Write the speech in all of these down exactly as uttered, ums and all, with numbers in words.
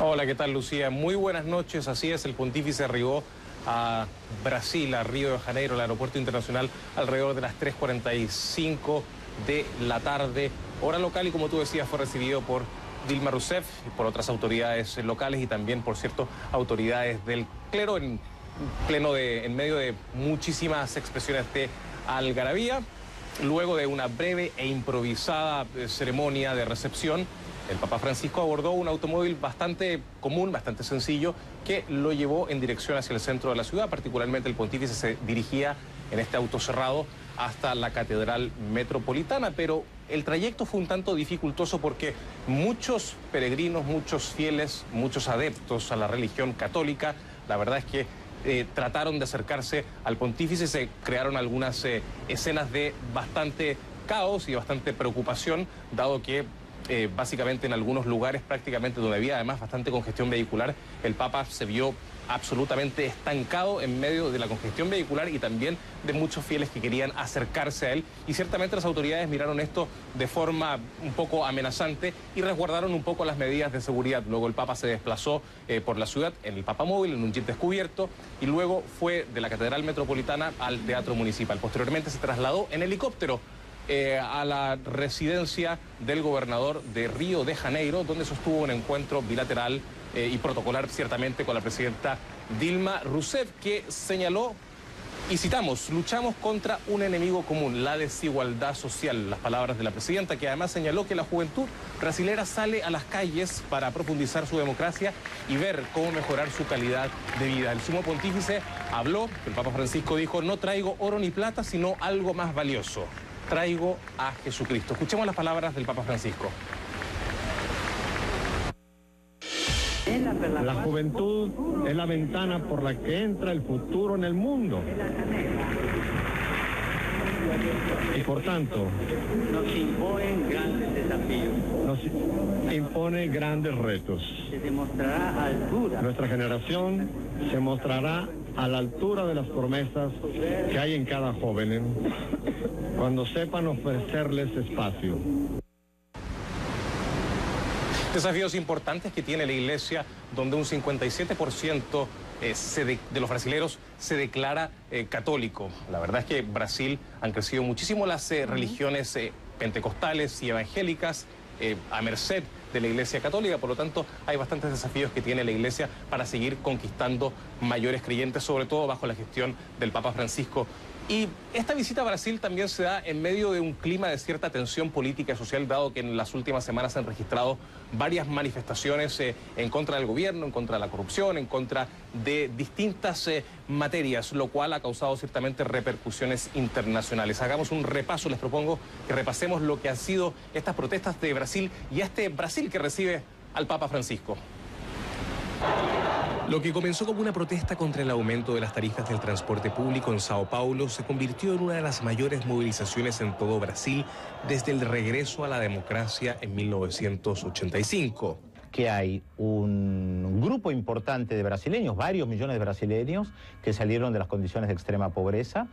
Hola, ¿qué tal, Lucía? Muy buenas noches. Así es, el pontífice arribó a Brasil, a Río de Janeiro, al aeropuerto internacional, alrededor de las tres cuarenta y cinco de la tarde, hora local, y como tú decías, fue recibido por Dilma Rousseff, por otras autoridades locales y también, por cierto, autoridades del clero, en pleno de, en medio de muchísimas expresiones de algarabía. Luego de una breve e improvisada ceremonia de recepción, el Papa Francisco abordó un automóvil bastante común, bastante sencillo, que lo llevó en dirección hacia el centro de la ciudad. Particularmente el pontífice se dirigía en este auto cerrado hasta la Catedral Metropolitana, pero el trayecto fue un tanto dificultoso porque muchos peregrinos, muchos fieles, muchos adeptos a la religión católica, la verdad es que eh, trataron de acercarse al pontífice. Se crearon algunas eh, escenas de bastante caos y bastante preocupación, dado que Eh, básicamente en algunos lugares, prácticamente donde había además bastante congestión vehicular, el Papa se vio absolutamente estancado en medio de la congestión vehicular y también de muchos fieles que querían acercarse a él. Y ciertamente las autoridades miraron esto de forma un poco amenazante y resguardaron un poco las medidas de seguridad. Luego el Papa se desplazó eh, por la ciudad en el Papa Móvil, en un jeep descubierto, y luego fue de la Catedral Metropolitana al Teatro Municipal. Posteriormente se trasladó en helicóptero Eh, a la residencia del gobernador de Río de Janeiro, donde sostuvo un encuentro bilateral eh, y protocolar, ciertamente, con la presidenta Dilma Rousseff, que señaló, y citamos, luchamos contra un enemigo común, la desigualdad social. Las palabras de la presidenta, que además señaló que la juventud brasilera sale a las calles para profundizar su democracia y ver cómo mejorar su calidad de vida. El sumo pontífice habló, el Papa Francisco dijo, no traigo oro ni plata, sino algo más valioso. Traigo a Jesucristo. Escuchemos las palabras del Papa Francisco. La juventud es la ventana por la que entra el futuro en el mundo. Y por tanto, nos imponen grandes desafíos. Nos impone grandes retos. Se demostrará altura. Nuestra generación se mostrará a la altura de las promesas que hay en cada joven, cuando sepan ofrecerles espacio. Desafíos importantes que tiene la Iglesia, donde un cincuenta y siete por ciento eh, se de, de los brasileros se declara eh, católico. La verdad es que en Brasil han crecido muchísimo las eh, religiones eh, pentecostales y evangélicas, eh, a merced de la Iglesia Católica. Por lo tanto, hay bastantes desafíos que tiene la Iglesia para seguir conquistando mayores creyentes, sobre todo bajo la gestión del Papa Francisco. Y esta visita a Brasil también se da en medio de un clima de cierta tensión política y social, dado que en las últimas semanas se han registrado varias manifestaciones eh, en contra del gobierno, en contra de la corrupción, en contra de distintas eh, materias, lo cual ha causado ciertamente repercusiones internacionales. Hagamos un repaso, les propongo que repasemos lo que han sido estas protestas de Brasil y este Brasil que recibe al Papa Francisco. Lo que comenzó como una protesta contra el aumento de las tarifas del transporte público en Sao Paulo se convirtió en una de las mayores movilizaciones en todo Brasil desde el regreso a la democracia en mil novecientos ochenta y cinco. Que hay un grupo importante de brasileños, varios millones de brasileños, que salieron de las condiciones de extrema pobreza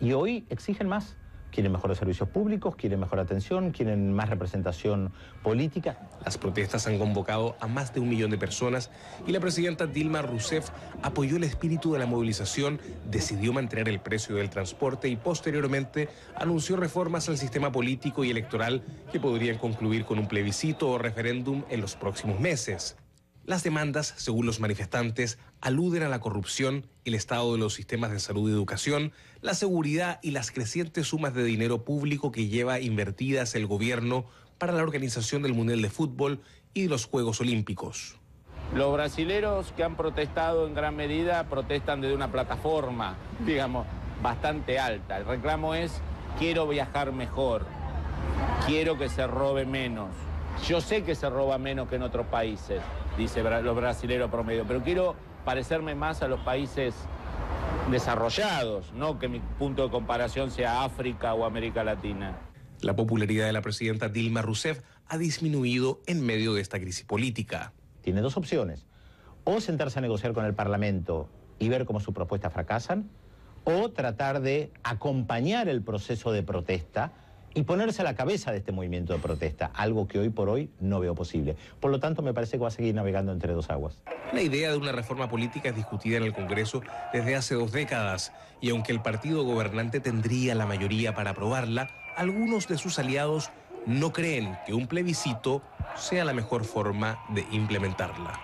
y hoy exigen más. Quieren mejores servicios públicos, quieren mejor atención, quieren más representación política. Las protestas han convocado a más de un millón de personas y la presidenta Dilma Rousseff apoyó el espíritu de la movilización, decidió mantener el precio del transporte y posteriormente anunció reformas al sistema político y electoral que podrían concluir con un plebiscito o referéndum en los próximos meses. Las demandas, según los manifestantes, aluden a la corrupción, el estado de los sistemas de salud y educación, la seguridad y las crecientes sumas de dinero público que lleva invertidas el gobierno para la organización del Mundial de Fútbol y de los Juegos Olímpicos. Los brasileros que han protestado en gran medida protestan desde una plataforma, digamos, bastante alta. El reclamo es, quiero viajar mejor, quiero que se robe menos. Yo sé que se roba menos que en otros países, dice los brasileros promedio, pero quiero parecerme más a los países desarrollados, no que mi punto de comparación sea África o América Latina. La popularidad de la presidenta Dilma Rousseff ha disminuido en medio de esta crisis política. Tiene dos opciones, o sentarse a negociar con el Parlamento y ver cómo sus propuestas fracasan, o tratar de acompañar el proceso de protesta y ponerse a la cabeza de este movimiento de protesta, algo que hoy por hoy no veo posible. Por lo tanto, me parece que va a seguir navegando entre dos aguas. La idea de una reforma política es discutida en el Congreso desde hace dos décadas, y aunque el partido gobernante tendría la mayoría para aprobarla, algunos de sus aliados no creen que un plebiscito sea la mejor forma de implementarla.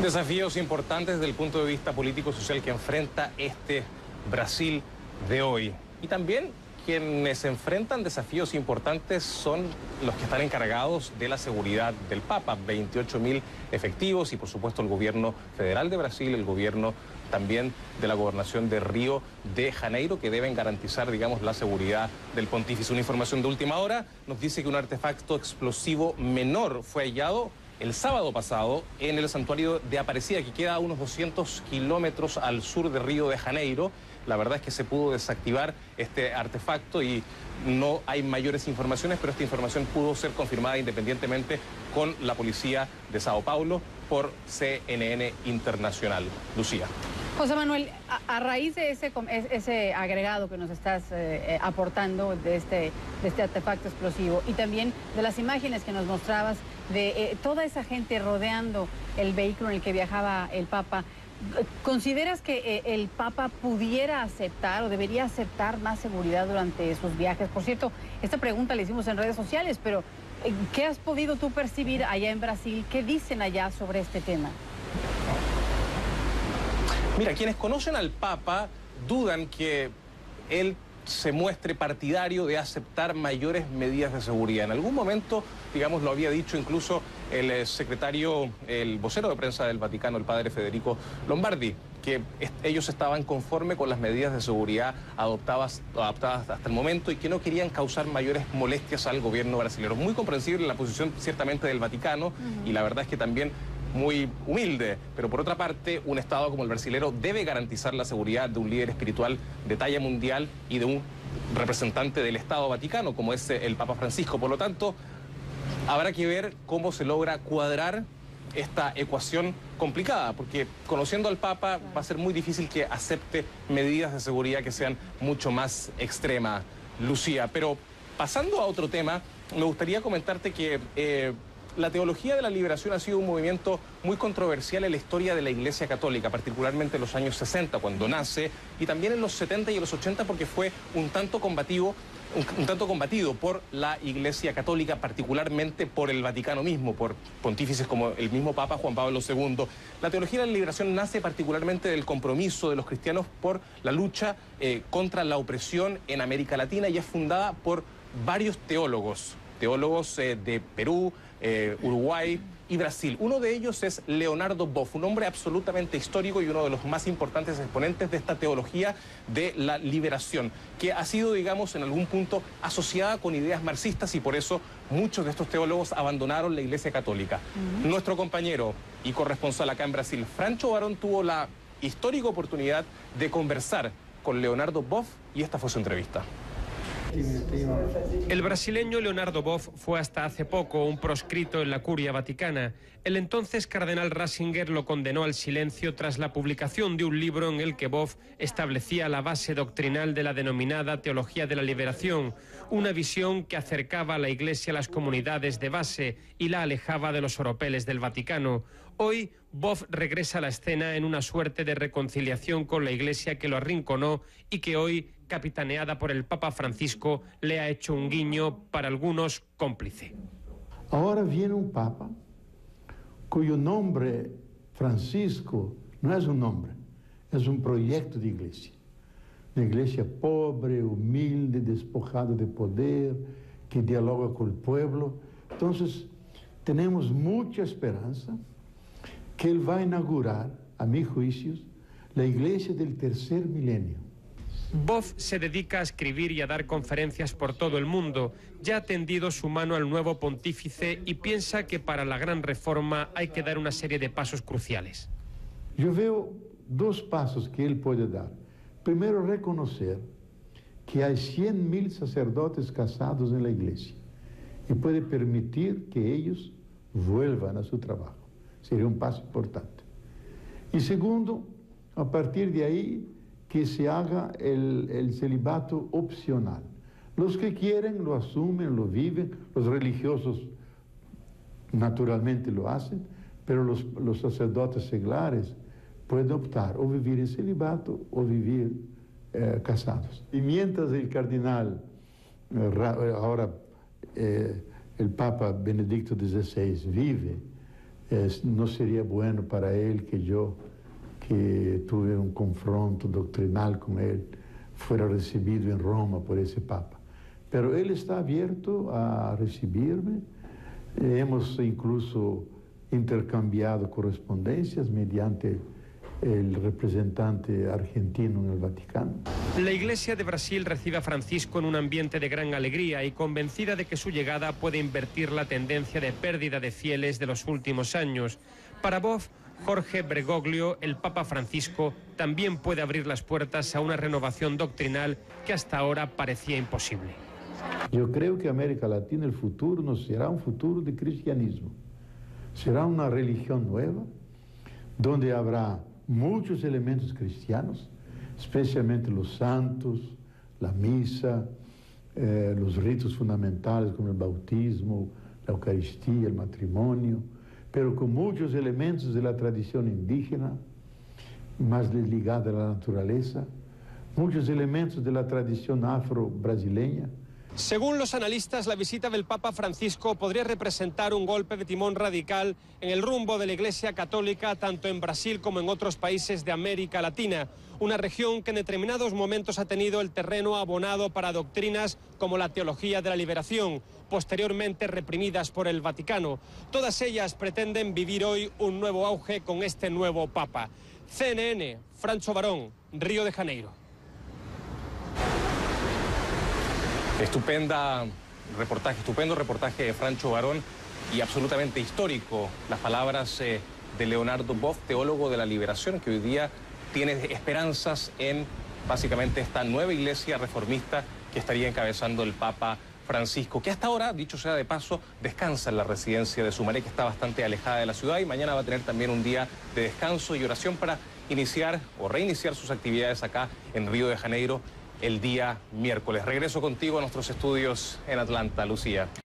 Desafíos importantes desde el punto de vista político-social que enfrenta este Brasil de hoy. Y también quienes enfrentan desafíos importantes son los que están encargados de la seguridad del Papa. veintiocho mil efectivos y por supuesto el gobierno federal de Brasil, el gobierno también de la gobernación de Río de Janeiro, que deben garantizar, digamos, la seguridad del pontífice. Una información de última hora nos dice que un artefacto explosivo menor fue hallado el sábado pasado en el santuario de Aparecida, que queda a unos doscientos kilómetros al sur de Río de Janeiro. La verdad es que se pudo desactivar este artefacto y no hay mayores informaciones, pero esta información pudo ser confirmada independientemente con la policía de Sao Paulo por C N N Internacional. Lucía. José Manuel, a, a raíz de ese, ese agregado que nos estás eh, aportando de este, de este artefacto explosivo y también de las imágenes que nos mostrabas de eh, toda esa gente rodeando el vehículo en el que viajaba el Papa, ¿consideras que eh, el Papa pudiera aceptar o debería aceptar más seguridad durante sus viajes? Por cierto, esta pregunta la hicimos en redes sociales, pero eh, ¿qué has podido tú percibir allá en Brasil? ¿Qué dicen allá sobre este tema? Mira, quienes conocen al Papa dudan que él se muestre partidario de aceptar mayores medidas de seguridad. En algún momento, digamos, lo había dicho incluso el secretario, el vocero de prensa del Vaticano, el padre Federico Lombardi, que ellos estaban conforme con las medidas de seguridad adoptadas, adoptadas hasta el momento y que no querían causar mayores molestias al gobierno brasileño. Muy comprensible la posición ciertamente del Vaticano, uh-huh. Y la verdad es que también muy humilde, pero por otra parte un Estado como el brasilero debe garantizar la seguridad de un líder espiritual de talla mundial y de un representante del Estado Vaticano como es el Papa Francisco. Por lo tanto, habrá que ver cómo se logra cuadrar esta ecuación complicada, porque conociendo al Papa va a ser muy difícil que acepte medidas de seguridad que sean mucho más extremas, Lucía. Pero pasando a otro tema, me gustaría comentarte que eh, la teología de la liberación ha sido un movimiento muy controversial en la historia de la Iglesia Católica, particularmente en los años sesenta, cuando nace, y también en los setenta y en los ochenta, porque fue un tanto combativo, un tanto combatido por la Iglesia Católica, particularmente por el Vaticano mismo, por pontífices como el mismo Papa Juan Pablo segundo. La teología de la liberación nace particularmente del compromiso de los cristianos por la lucha eh, contra la opresión en América Latina y es fundada por varios teólogos, teólogos eh, de Perú, Eh, Uruguay y Brasil. Uno de ellos es Leonardo Boff, un hombre absolutamente histórico y uno de los más importantes exponentes de esta teología de la liberación, que ha sido, digamos, en algún punto asociada con ideas marxistas y por eso muchos de estos teólogos abandonaron la Iglesia Católica. Uh-huh. Nuestro compañero y corresponsal acá en Brasil, Francho Barón, tuvo la histórica oportunidad de conversar con Leonardo Boff y esta fue su entrevista. El brasileño Leonardo Boff fue hasta hace poco un proscrito en la curia vaticana. El entonces cardenal Ratzinger lo condenó al silencio tras la publicación de un libro en el que Boff establecía la base doctrinal de la denominada Teología de la Liberación, una visión que acercaba a la Iglesia a las comunidades de base y la alejaba de los oropeles del Vaticano. Hoy, Boff regresa a la escena en una suerte de reconciliación con la Iglesia que lo arrinconó y que hoy, capitaneada por el Papa Francisco, le ha hecho un guiño, para algunos cómplice. Ahora viene un Papa cuyo nombre, Francisco, no es un nombre, es un proyecto de Iglesia. Una Iglesia pobre, humilde, despojada de poder, que dialoga con el pueblo. Entonces, tenemos mucha esperanza que él va a inaugurar, a mis juicios, la Iglesia del tercer milenio. Boff se dedica a escribir y a dar conferencias por todo el mundo. Ya ha tendido su mano al nuevo pontífice y piensa que para la gran reforma hay que dar una serie de pasos cruciales. Yo veo dos pasos que él puede dar. Primero, reconocer que hay cien mil sacerdotes casados en la Iglesia y puede permitir que ellos vuelvan a su trabajo. Sería un paso importante. Y segundo, a partir de ahí, que se haga el, el celibato opcional. Los que quieren lo asumen, lo viven, los religiosos naturalmente lo hacen, pero los, los sacerdotes seglares pueden optar o vivir en celibato o vivir eh, casados. Y mientras el cardenal, eh, ahora eh, el Papa Benedicto dieciséis vive, eh, no sería bueno para él que yo, que tuve un confronto doctrinal con él, fuera recibido en Roma por ese Papa. Pero él está abierto a recibirme. Eh, hemos incluso intercambiado correspondencias mediante el representante argentino en el Vaticano. La Iglesia de Brasil recibe a Francisco en un ambiente de gran alegría y convencida de que su llegada puede invertir la tendencia de pérdida de fieles de los últimos años. Para Boff, Jorge Bergoglio, el Papa Francisco también puede abrir las puertas a una renovación doctrinal que hasta ahora parecía imposible. Yo creo que América Latina, el futuro no será un futuro de cristianismo, será una religión nueva donde habrá muchos elementos cristianos, especialmente los santos, la misa, eh, los ritos fundamentales como el bautismo, la Eucaristía, el matrimonio, pero con muchos elementos de la tradición indígena, más ligada a la naturaleza, muchos elementos de la tradición afro-brasileña. Según los analistas, la visita del Papa Francisco podría representar un golpe de timón radical en el rumbo de la Iglesia Católica, tanto en Brasil como en otros países de América Latina, una región que en determinados momentos ha tenido el terreno abonado para doctrinas como la Teología de la Liberación, posteriormente reprimidas por el Vaticano. Todas ellas pretenden vivir hoy un nuevo auge con este nuevo Papa. C N N, Francho Barón, Río de Janeiro. Estupenda reportaje, estupendo reportaje de Francho Barón y absolutamente histórico. Las palabras eh, de Leonardo Boff, teólogo de la liberación, que hoy día tiene esperanzas en básicamente esta nueva iglesia reformista que estaría encabezando el Papa Francisco, que hasta ahora, dicho sea de paso, descansa en la residencia de Sumaré, que está bastante alejada de la ciudad, y mañana va a tener también un día de descanso y oración para iniciar o reiniciar sus actividades acá en Río de Janeiro el día miércoles. Regreso contigo a nuestros estudios en Atlanta, Lucía.